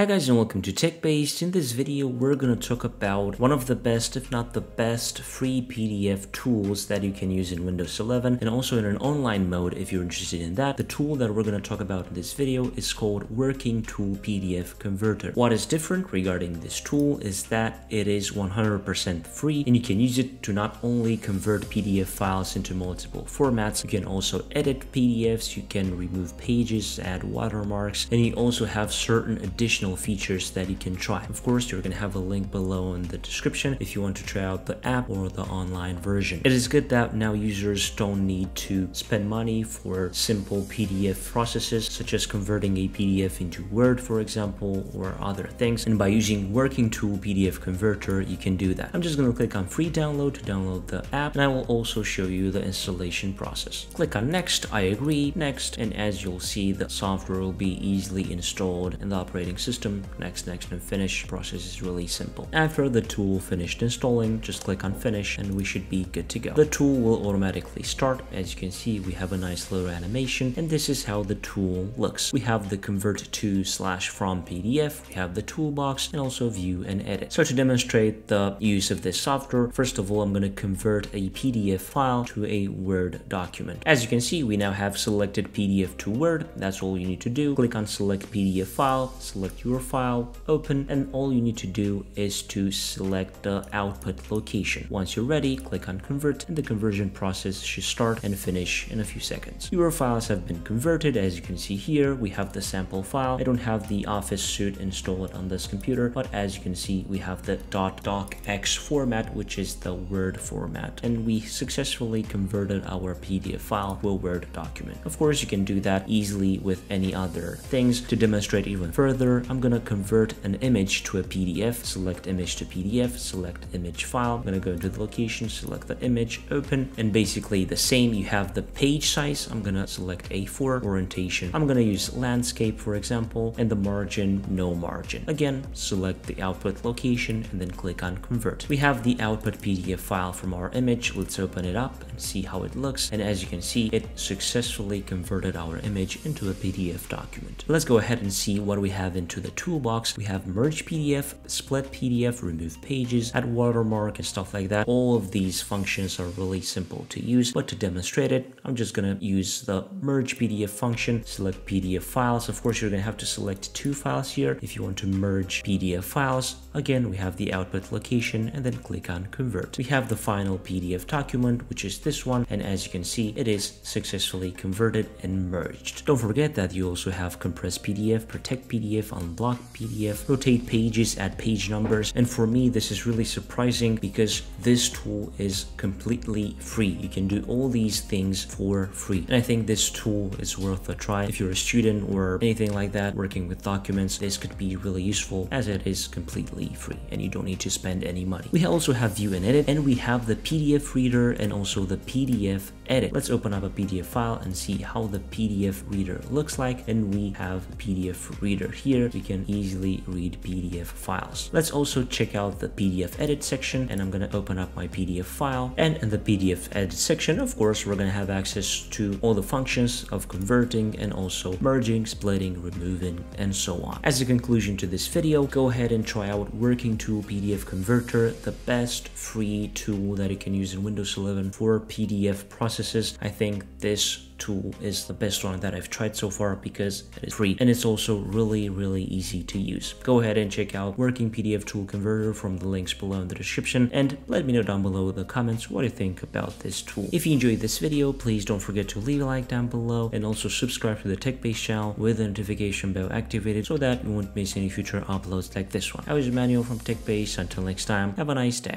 Hi guys and welcome to Tech Based. In this video we're going to talk about one of the best, if not the best, free PDF tools that you can use in Windows 11 and also in an online mode if you're interested in that. The tool that we're going to talk about in this video is called WorkinTool PDF Converter. What is different regarding this tool is that it is 100% free and you can use it to not only convert PDF files into multiple formats, you can also edit PDFs, you can remove pages, add watermarks, and you also have certain additional features that you can try. Of course, you're going to have a link below in the description if you want to try out the app or the online version. It is good that now users don't need to spend money for simple PDF processes such as converting a PDF into Word, for example, or other things. And by using WorkinTool PDF Converter, you can do that. I'm just going to click on free download to download the app, and I will also show you the installation process. Click on next, I agree, next, and as you'll see, the software will be easily installed in the operating system. Next, and finish. The process is really simple. After the tool finished installing, just click on finish and we should be good to go. The tool will automatically start. As you can see, we have a nice little animation, and this is how the tool looks. We have the convert to /from PDF, we have the toolbox, and also view and edit. So to demonstrate the use of this software, first of all, I'm going to convert a PDF file to a Word document. As you can see, we now have selected PDF to Word. That's all you need to do. Click on select PDF file, select your file, open, and all you need to do is to select the output location. Once you're ready, click on convert, and the conversion process should start and finish in a few seconds. Your files have been converted. As you can see here, we have the sample file. I don't have the Office suite installed on this computer, but as you can see, we have the .docx format, which is the Word format, and we successfully converted our PDF file to a Word document. Of course, you can do that easily with any other things. To demonstrate even further, I'm going to convert an image to a PDF, select image to PDF, select image file. I'm going to go to the location, select the image, open, and basically the same. You have the page size. I'm going to select A4, orientation. I'm going to use landscape, for example, and the margin, no margin. Again, select the output location and then click on convert. We have the output PDF file from our image. Let's open it up and see how it looks. And as you can see, it successfully converted our image into a PDF document. Let's go ahead and see what we have into the toolbox. We have merge PDF, split PDF, remove pages, add watermark, and stuff like that. All of these functions are really simple to use, but to demonstrate it, I'm just gonna use the merge PDF function. Select PDF files. Of course, you're gonna have to select two files here if you want to merge PDF files. Again, we have the output location and then click on convert. We have the final PDF document, which is this one, and as you can see, it is successfully converted and merged. Don't forget that you also have compress PDF, protect PDF, unblock PDF, rotate pages, add page numbers. And for me, this is really surprising because this tool is completely free. You can do all these things for free. And I think this tool is worth a try. If you're a student or anything like that, working with documents, this could be really useful as it is completely free and you don't need to spend any money. We also have view and edit, and we have the PDF reader and also the PDF edit. Let's open up a PDF file and see how the PDF reader looks like. And we have PDF reader here. We can easily read PDF files. Let's also check out the PDF edit section, and I'm going to open up my PDF file. And in the PDF edit section, of course, we're going to have access to all the functions of converting and also merging, splitting, removing, and so on. As a conclusion to this video, go ahead and try out WorkinTool PDF Converter, the best free tool that you can use in Windows 11 for PDF processes. I think this tool is the best one that I've tried so far because it is free and it's also really easy to use. Go ahead and check out Working PDF Tool Converter from the links below in the description, and let me know down below in the comments what you think about this tool. If you enjoyed this video, please don't forget to leave a like down below and also subscribe to the Tech Based channel with the notification bell activated so that you won't miss any future uploads like this one. I was Emmanuel from Tech Based. Until next time, have a nice day.